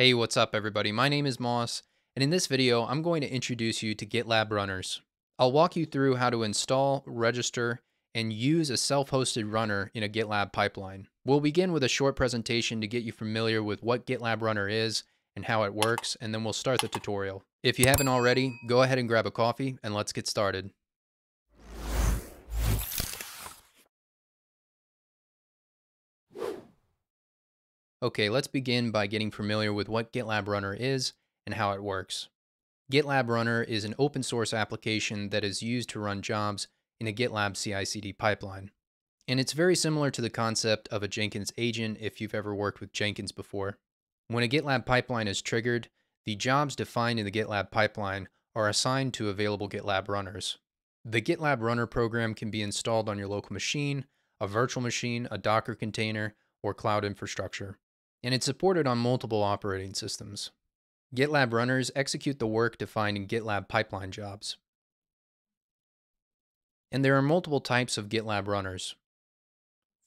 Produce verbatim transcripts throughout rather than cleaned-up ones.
Hey, what's up everybody? My name is Moss, and in this video, I'm going to introduce you to GitLab Runners. I'll walk you through how to install, register, and use a self-hosted runner in a GitLab pipeline. We'll begin with a short presentation to get you familiar with what GitLab Runner is and how it works, and then we'll start the tutorial. If you haven't already, go ahead and grab a coffee and let's get started. Okay, let's begin by getting familiar with what GitLab Runner is and how it works. GitLab Runner is an open source application that is used to run jobs in a GitLab C I C D pipeline. And it's very similar to the concept of a Jenkins agent if you've ever worked with Jenkins before. When a GitLab pipeline is triggered, the jobs defined in the GitLab pipeline are assigned to available GitLab runners. The GitLab Runner program can be installed on your local machine, a virtual machine, a Docker container, or cloud infrastructure. And it's supported on multiple operating systems. GitLab runners execute the work defined in GitLab pipeline jobs. And there are multiple types of GitLab runners.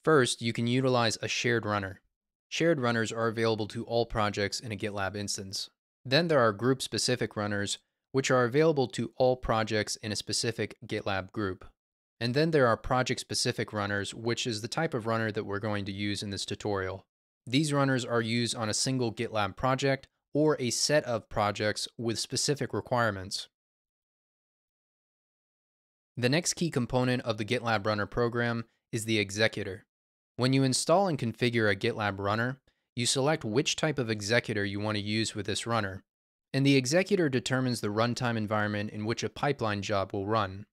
First, you can utilize a shared runner. Shared runners are available to all projects in a GitLab instance. Then there are group-specific runners, which are available to all projects in a specific GitLab group. And then there are project-specific runners, which is the type of runner that we're going to use in this tutorial. These runners are used on a single GitLab project or a set of projects with specific requirements. The next key component of the GitLab Runner program is the executor. When you install and configure a GitLab Runner, you select which type of executor you want to use with this runner. And the executor determines the runtime environment in which a pipeline job will run.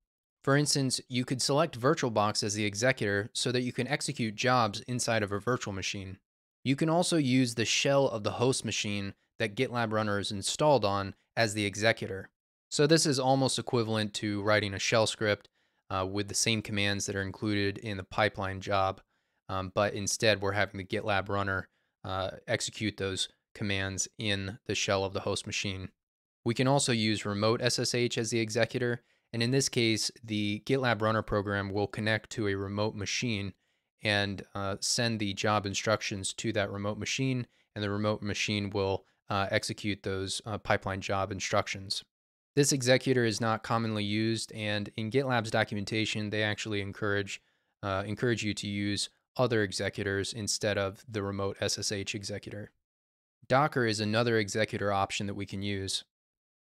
For instance, you could select VirtualBox as the executor so that you can execute jobs inside of a virtual machine. You can also use the shell of the host machine that GitLab Runner is installed on as the executor. So this is almost equivalent to writing a shell script uh, with the same commands that are included in the pipeline job, um, but instead we're having the GitLab Runner uh, execute those commands in the shell of the host machine. We can also use remote S S H as the executor, and in this case, the GitLab Runner program will connect to a remote machine and uh, send the job instructions to that remote machine, and the remote machine will uh, execute those uh, pipeline job instructions. This executor is not commonly used, and in GitLab's documentation, they actually encourage, uh, encourage you to use other executors instead of the remote S S H executor. Docker is another executor option that we can use.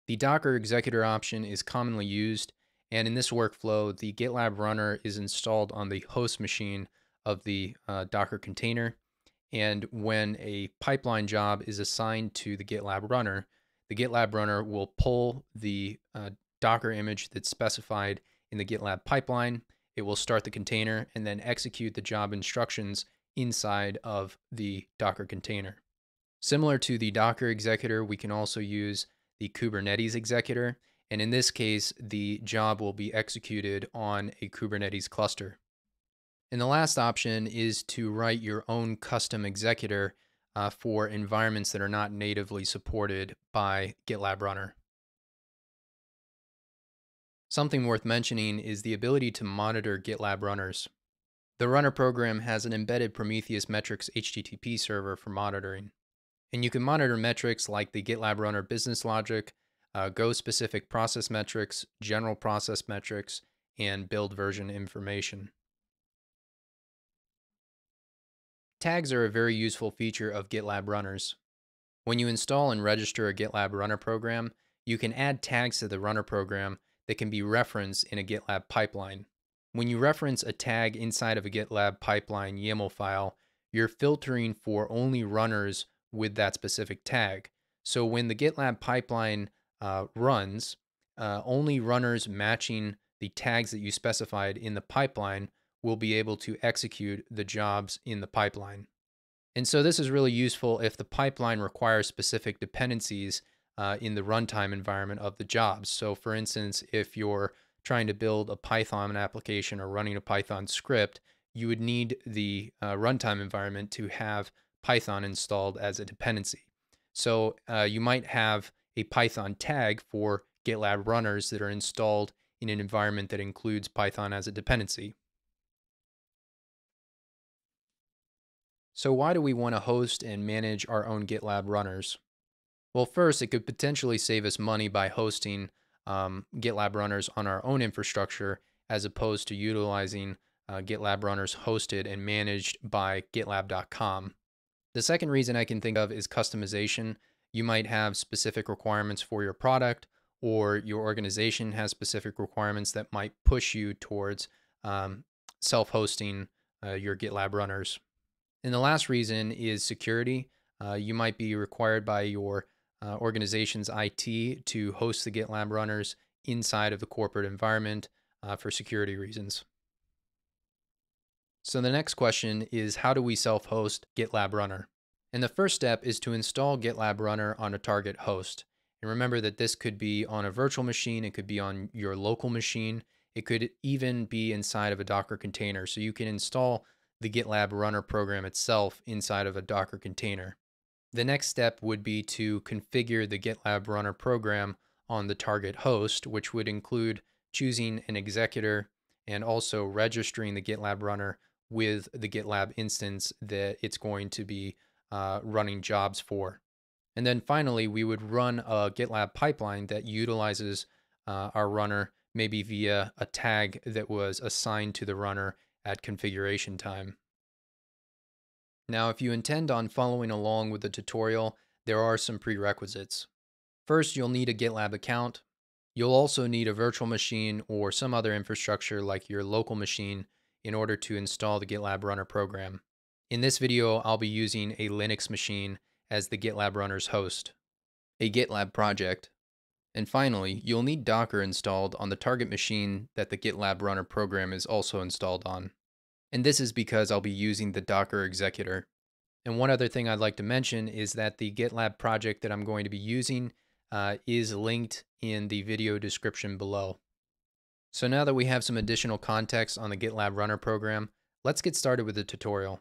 The Docker executor option is commonly used, and in this workflow, the GitLab Runner is installed on the host machine of the uh, Docker container. And when a pipeline job is assigned to the GitLab Runner, the GitLab Runner will pull the uh, Docker image that's specified in the GitLab pipeline. It will start the container and then execute the job instructions inside of the Docker container. Similar to the Docker executor, we can also use the Kubernetes executor. And in this case, the job will be executed on a Kubernetes cluster. And the last option is to write your own custom executor uh, for environments that are not natively supported by GitLab Runner. Something worth mentioning is the ability to monitor GitLab runners. The Runner program has an embedded Prometheus metrics H T T P server for monitoring. And you can monitor metrics like the GitLab Runner business logic, uh, Go-specific process metrics, general process metrics, and build version information. Tags are a very useful feature of GitLab runners. When you install and register a GitLab Runner program, you can add tags to the runner program that can be referenced in a GitLab pipeline. When you reference a tag inside of a GitLab pipeline YAML file, you're filtering for only runners with that specific tag. So when the GitLab pipeline uh, runs, uh, only runners matching the tags that you specified in the pipeline will be able to execute the jobs in the pipeline. And so this is really useful if the pipeline requires specific dependencies uh, in the runtime environment of the jobs. So for instance, if you're trying to build a Python application or running a Python script, you would need the uh, runtime environment to have Python installed as a dependency. So uh, you might have a Python tag for GitLab runners that are installed in an environment that includes Python as a dependency. So why do we want to host and manage our own GitLab runners? Well, first, it could potentially save us money by hosting um, GitLab runners on our own infrastructure as opposed to utilizing uh, GitLab runners hosted and managed by GitLab dot com. The second reason I can think of is customization. You might have specific requirements for your product, or your organization has specific requirements that might push you towards um, self-hosting uh, your GitLab runners. And the last reason is security. Uh, you might be required by your uh, organization's I T to host the GitLab runners inside of the corporate environment uh, for security reasons. So the next question is, how do we self-host GitLab Runner? And the first step is to install GitLab Runner on a target host. And remember that this could be on a virtual machine, it could be on your local machine, it could even be inside of a Docker container. So you can install the GitLab Runner program itself inside of a Docker container. The next step would be to configure the GitLab Runner program on the target host, which would include choosing an executor and also registering the GitLab Runner with the GitLab instance that it's going to be uh, running jobs for. And then finally, we would run a GitLab pipeline that utilizes uh, our runner, maybe via a tag that was assigned to the runner at configuration time. Now, if you intend on following along with the tutorial, there are some prerequisites. First, you'll need a GitLab account. You'll also need a virtual machine or some other infrastructure like your local machine in order to install the GitLab Runner program. In this video, I'll be using a Linux machine as the GitLab Runner's host, a GitLab project, and finally, you'll need Docker installed on the target machine that the GitLab Runner program is also installed on. And this is because I'll be using the Docker executor. And one other thing I'd like to mention is that the GitLab project that I'm going to be using Uh, is linked in the video description below. So now that we have some additional context on the GitLab Runner program, let's get started with the tutorial.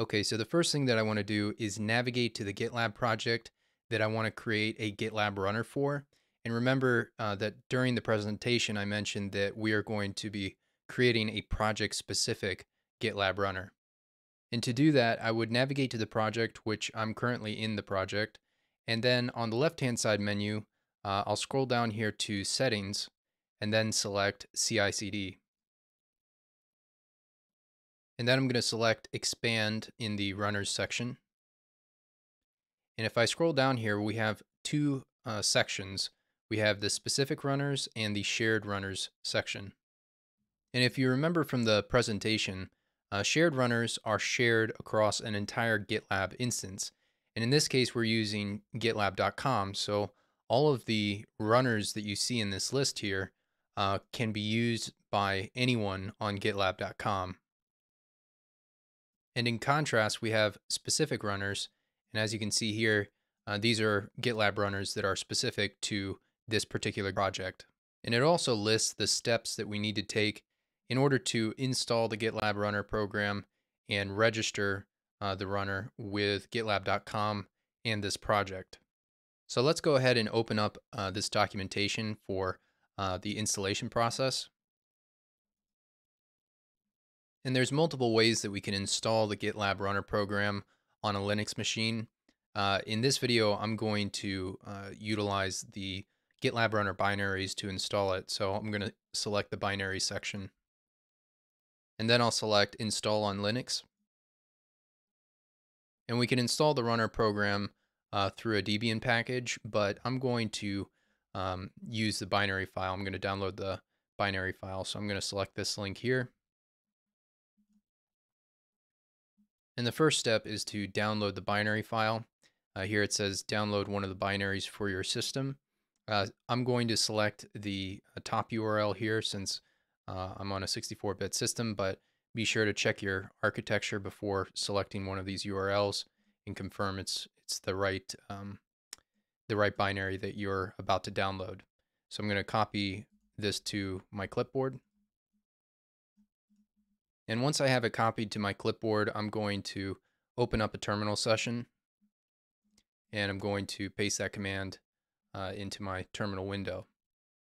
Okay, so the first thing that I want to do is navigate to the GitLab project that I want to create a GitLab Runner for. And remember uh, that during the presentation, I mentioned that we are going to be creating a project-specific GitLab Runner. And to do that, I would navigate to the project, which I'm currently in the project. And then on the left-hand side menu, uh, I'll scroll down here to Settings and then select C I C D. And then I'm going to select Expand in the Runners section. And if I scroll down here, we have two uh, sections. We have the Specific Runners and the Shared Runners section. And if you remember from the presentation, Uh, shared runners are shared across an entire GitLab instance. And in this case, we're using GitLab dot com. So all of the runners that you see in this list here uh, can be used by anyone on GitLab dot com. And in contrast, we have specific runners. And as you can see here, uh, these are GitLab runners that are specific to this particular project. And it also lists the steps that we need to take in order to install the GitLab Runner program and register uh, the runner with GitLab dot com and this project. So let's go ahead and open up uh, this documentation for uh, the installation process. And there's multiple ways that we can install the GitLab Runner program on a Linux machine. Uh, in this video, I'm going to uh, utilize the GitLab Runner binaries to install it. So I'm going to select the binary section. And then I'll select Install on Linux. And we can install the runner program uh, through a Debian package, but I'm going to um, use the binary file. I'm going to download the binary file. So I'm going to select this link here. And the first step is to download the binary file. Uh, here it says download one of the binaries for your system. Uh, I'm going to select the uh, top U R L here since Uh, I'm on a sixty-four bit system, but be sure to check your architecture before selecting one of these U R Ls and confirm it's it's the right um, the right binary that you're about to download. So I'm going to copy this to my clipboard. And once I have it copied to my clipboard, I'm going to open up a terminal session, and I'm going to paste that command uh, into my terminal window.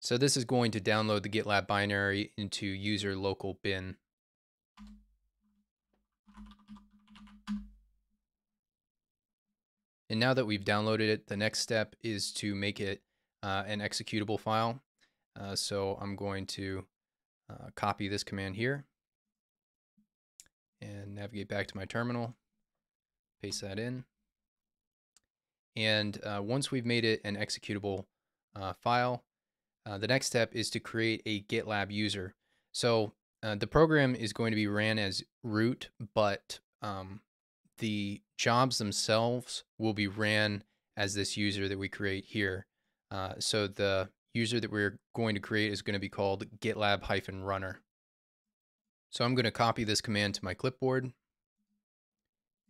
So this is going to download the GitLab binary into user local bin. And now that we've downloaded it, the next step is to make it uh, an executable file. Uh, so I'm going to uh, copy this command here and navigate back to my terminal, paste that in. And uh, once we've made it an executable uh, file, uh, the next step is to create a GitLab user. So uh, the program is going to be ran as root, but um, the jobs themselves will be ran as this user that we create here. Uh, so the user that we're going to create is going to be called GitLab-runner. So I'm going to copy this command to my clipboard,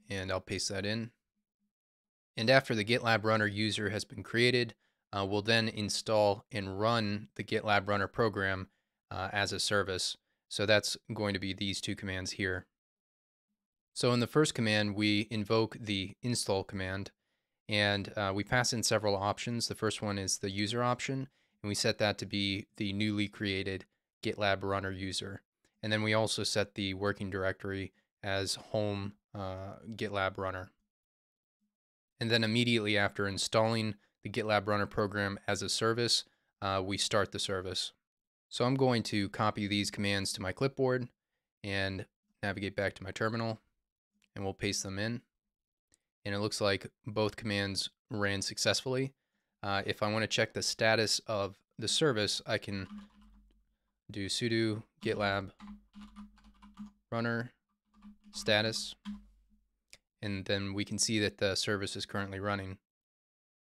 and I'll paste that in. And after the GitLab Runner user has been created, uh, we'll then install and run the GitLab Runner program uh, as a service. So that's going to be these two commands here. So in the first command, we invoke the install command, and uh, we pass in several options. The first one is the user option, and we set that to be the newly created GitLab Runner user. And then we also set the working directory as home uh, GitLab Runner. And then immediately after installing the GitLab Runner program as a service, uh, we start the service. So I'm going to copy these commands to my clipboard and navigate back to my terminal, and we'll paste them in. And it looks like both commands ran successfully. Uh, if I want to check the status of the service, I can do sudo GitLab Runner status. And then we can see that the service is currently running.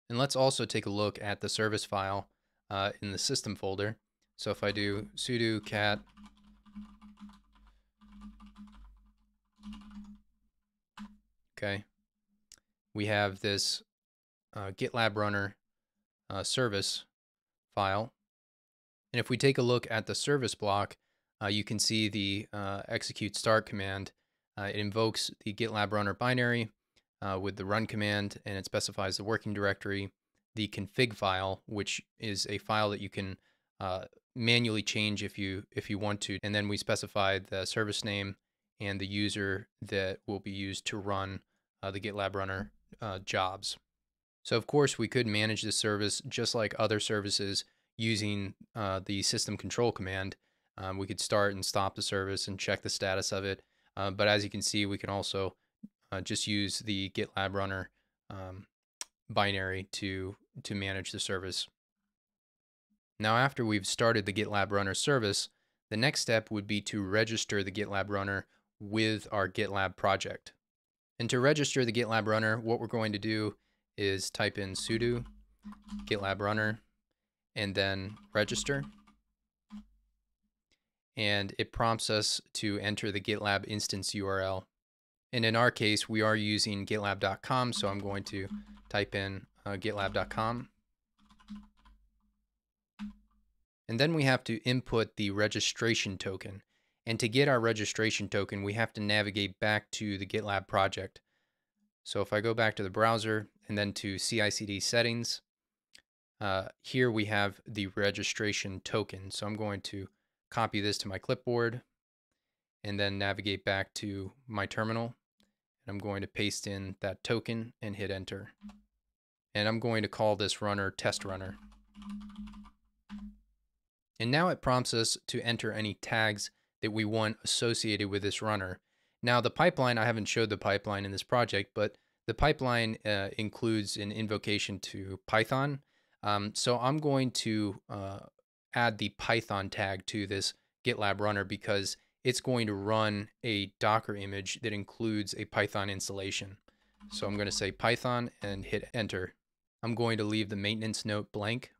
And let's also take a look at the service file uh, in the system folder. So if I do sudo cat okay, we have this uh, GitLab Runner uh, service file. And if we take a look at the service block, uh, you can see the uh, execute start command. Uh, it invokes the GitLab Runner binary uh, with the run command, and it specifies the working directory, the config file, which is a file that you can uh, manually change if you if you want to, and then we specify the service name and the user that will be used to run uh, the GitLab Runner uh, jobs. So of course we could manage the service just like other services using uh, the system control command. Um, we could start and stop the service and check the status of it. Uh, but as you can see, we can also uh, just use the GitLab Runner um, binary to, to manage the service. Now, after we've started the GitLab Runner service, the next step would be to register the GitLab Runner with our GitLab project. And to register the GitLab Runner, what we're going to do is type in sudo GitLab Runner and then register. And it prompts us to enter the GitLab instance U R L. And in our case, we are using gitlab dot com, so I'm going to type in uh, gitlab dot com. And then we have to input the registration token. And to get our registration token, we have to navigate back to the GitLab project. So if I go back to the browser and then to C I C D settings, uh, here we have the registration token. So I'm going to copy this to my clipboard and then navigate back to my terminal. And I'm going to paste in that token and hit enter. And I'm going to call this runner test runner. And now it prompts us to enter any tags that we want associated with this runner. Now the pipeline, I haven't showed the pipeline in this project, but the pipeline uh, includes an invocation to Python. Um, so I'm going to uh, add the Python tag to this GitLab Runner because it's going to run a Docker image that includes a Python installation. So I'm going to say Python and hit enter. I'm going to leave the maintenance note blank.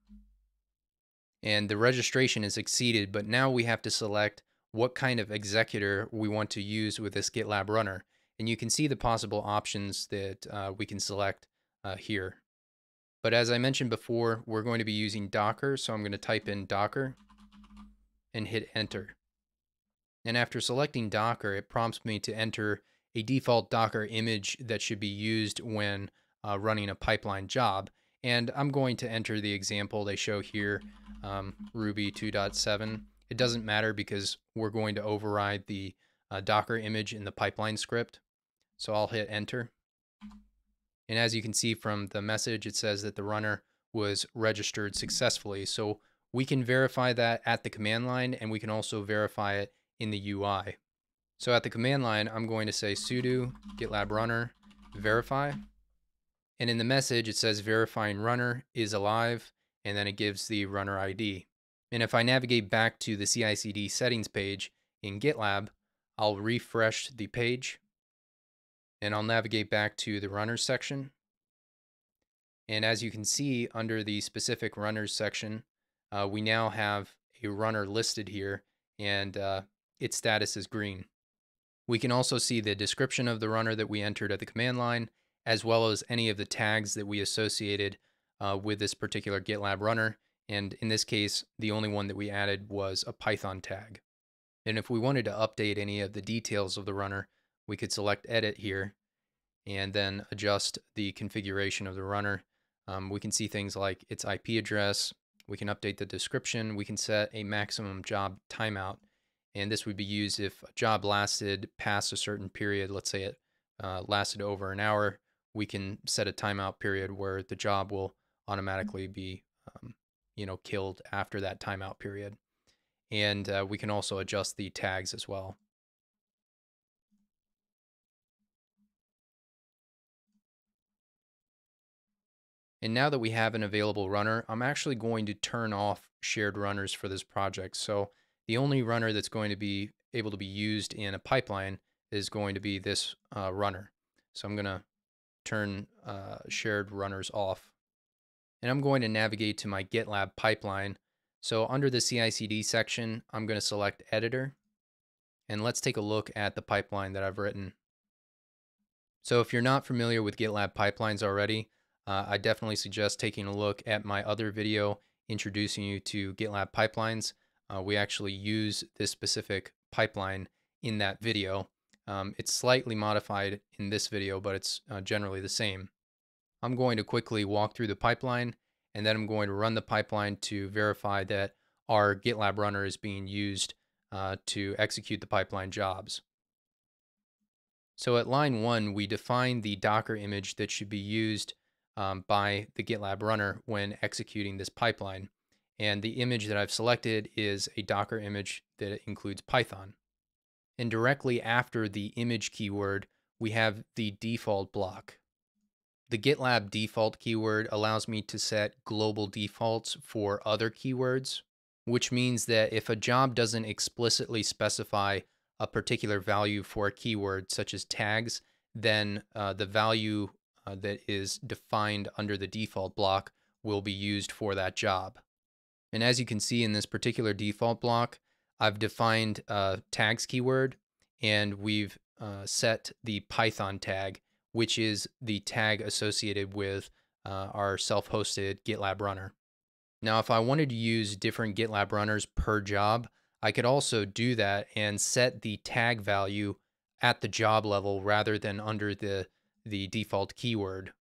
And the registration is exceeded, but now we have to select what kind of executor we want to use with this GitLab Runner. And you can see the possible options that uh, we can select uh, here. But as I mentioned before, we're going to be using Docker, so I'm going to type in Docker and hit enter. And after selecting Docker, it prompts me to enter a default Docker image that should be used when uh, running a pipeline job. And I'm going to enter the example they show here, um, Ruby two point seven. It doesn't matter because we're going to override the uh, Docker image in the pipeline script. So I'll hit enter. And as you can see from the message, it says that the runner was registered successfully. So we can verify that at the command line, and we can also verify it in the U I. So at the command line, I'm going to say sudo GitLab runner verify. And in the message, it says verifying runner is alive, and then it gives the runner I D. And if I navigate back to the C I C D settings page in GitLab, I'll refresh the page, and I'll navigate back to the runners section. And as you can see, under the specific runners section, uh, we now have a runner listed here, and uh, its status is green. We can also see the description of the runner that we entered at the command line, as well as any of the tags that we associated uh, with this particular GitLab runner. And in this case, the only one that we added was a Python tag. And if we wanted to update any of the details of the runner, we could select edit here and then adjust the configuration of the runner. Um, we can see things like its I P address. We can update the description. We can set a maximum job timeout. And this would be used if a job lasted past a certain period. Let's say it uh, lasted over an hour. We can set a timeout period where the job will automatically be um, you know, killed after that timeout period. And uh, we can also adjust the tags as well. And now that we have an available runner, I'm actually going to turn off shared runners for this project. So the only runner that's going to be able to be used in a pipeline is going to be this uh, runner. So I'm going to turn uh, shared runners off. And I'm going to navigate to my GitLab pipeline. So under the C I C D section, I'm going to select editor. And let's take a look at the pipeline that I've written. So if you're not familiar with GitLab pipelines already, uh, I definitely suggest taking a look at my other video introducing you to GitLab pipelines. Uh, we actually use this specific pipeline in that video. Um, it's slightly modified in this video, but it's uh, generally the same. I'm going to quickly walk through the pipeline, and then I'm going to run the pipeline to verify that our GitLab runner is being used uh, to execute the pipeline jobs. So at line one, we define the Docker image that should be used um, by the GitLab runner when executing this pipeline. And the image that I've selected is a Docker image that includes Python. And directly after the image keyword, we have the default block. The GitLab default keyword allows me to set global defaults for other keywords, which means that if a job doesn't explicitly specify a particular value for a keyword, such as tags, then uh, the value uh, that is defined under the default block will be used for that job. And as you can see in this particular default block, I've defined a tags keyword, and we've uh, set the Python tag, which is the tag associated with uh, our self-hosted GitLab runner. Now, if I wanted to use different GitLab runners per job, I could also do that and set the tag value at the job level rather than under the, the default keyword.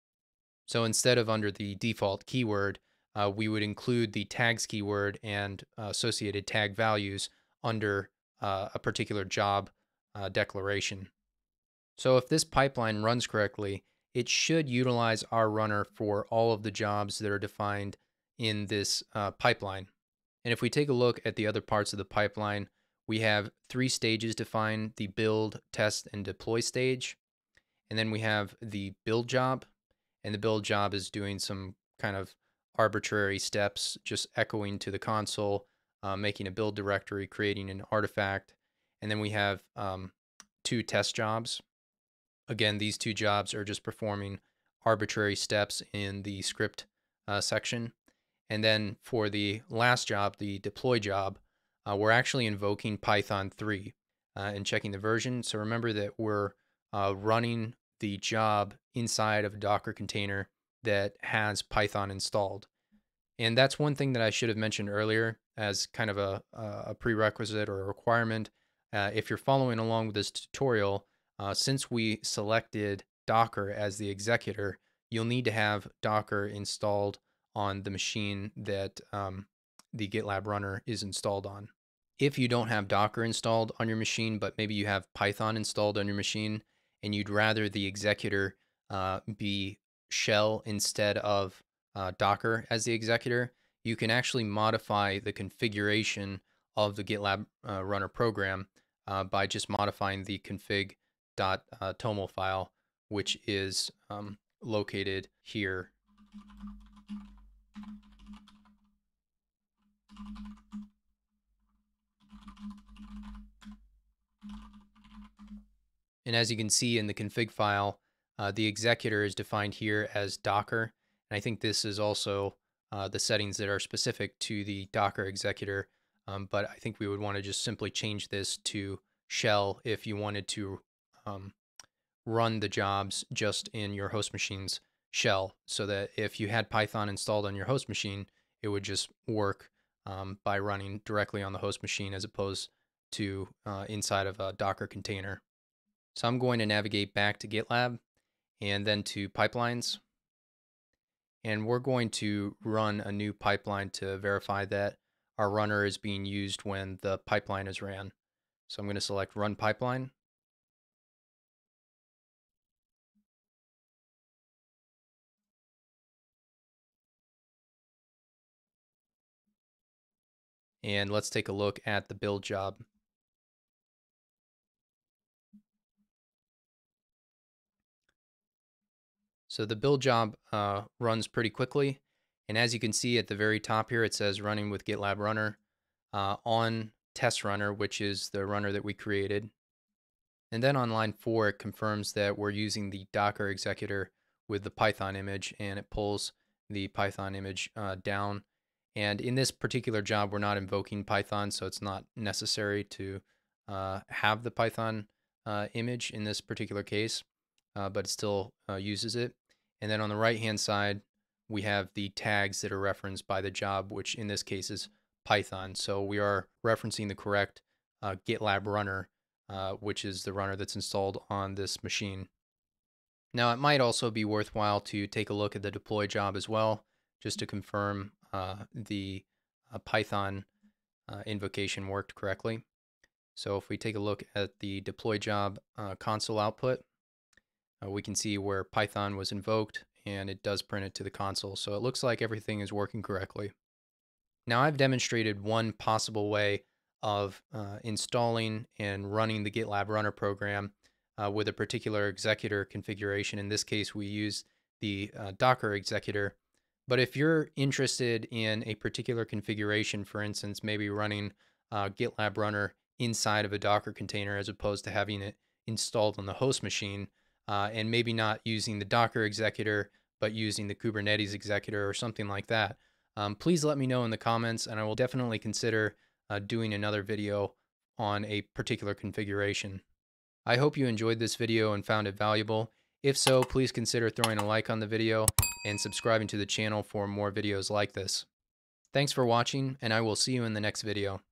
So instead of under the default keyword, uh, we would include the tags keyword and uh, associated tag values under uh, a particular job uh, declaration. So if this pipeline runs correctly, it should utilize our runner for all of the jobs that are defined in this uh, pipeline. And if we take a look at the other parts of the pipeline, we have three stages defined: the build, test, and deploy stage. And then we have the build job. And the build job is doing some kind of arbitrary steps, just echoing to the console, uh, making a build directory, creating an artifact. And then we have um, two test jobs. Again, these two jobs are just performing arbitrary steps in the script uh, section. And then for the last job, the deploy job, uh, we're actually invoking Python three uh, and checking the version. So remember that we're uh, running the job inside of a Docker container that has Python installed. And that's one thing that I should have mentioned earlier as kind of a, a prerequisite or a requirement. Uh, if you're following along with this tutorial, Uh, since we selected Docker as the executor, you'll need to have Docker installed on the machine that um, the GitLab runner is installed on. If you don't have Docker installed on your machine, but maybe you have Python installed on your machine, and you'd rather the executor uh, be shell instead of uh, Docker as the executor, you can actually modify the configuration of the GitLab uh, Runner program uh, by just modifying the config dot toml file, which is um, located here. And as you can see in the config file, uh, the executor is defined here as Docker. And I think this is also uh, the settings that are specific to the Docker executor. Um, but I think we would want to just simply change this to shell if you wanted to um, run the jobs just in your host machine's shell, so that if you had Python installed on your host machine, it would just work um, by running directly on the host machine as opposed to uh, inside of a Docker container. So I'm going to navigate back to GitLab and then to pipelines. And we're going to run a new pipeline to verify that our runner is being used when the pipeline is ran. So I'm going to select Run Pipeline. And let's take a look at the build job. So the build job uh, runs pretty quickly. And as you can see at the very top here, it says running with GitLab Runner uh, on test runner, which is the runner that we created. And then on line four, it confirms that we're using the Docker executor with the Python image, and it pulls the Python image uh, down. And in this particular job, we're not invoking Python, so it's not necessary to uh, have the Python uh, image in this particular case, uh, but it still uh, uses it. And then on the right-hand side, we have the tags that are referenced by the job, which in this case is Python. So we are referencing the correct uh, GitLab runner, uh, which is the runner that's installed on this machine. Now, it might also be worthwhile to take a look at the deploy job as well, just to confirm uh, the uh, Python uh, invocation worked correctly. So if we take a look at the deploy job uh, console output, uh, we can see where Python was invoked, and it does print it to the console. So it looks like everything is working correctly. Now, I've demonstrated one possible way of uh, installing and running the GitLab Runner program uh, with a particular executor configuration. In this case, we use the uh, Docker executor. But if you're interested in a particular configuration, for instance, maybe running uh, GitLab Runner inside of a Docker container as opposed to having it installed on the host machine, Uh, and maybe not using the Docker executor, but using the Kubernetes executor or something like that, um, please let me know in the comments, and I will definitely consider uh, doing another video on a particular configuration. I hope you enjoyed this video and found it valuable. If so, please consider throwing a like on the video and subscribing to the channel for more videos like this. Thanks for watching, and I will see you in the next video.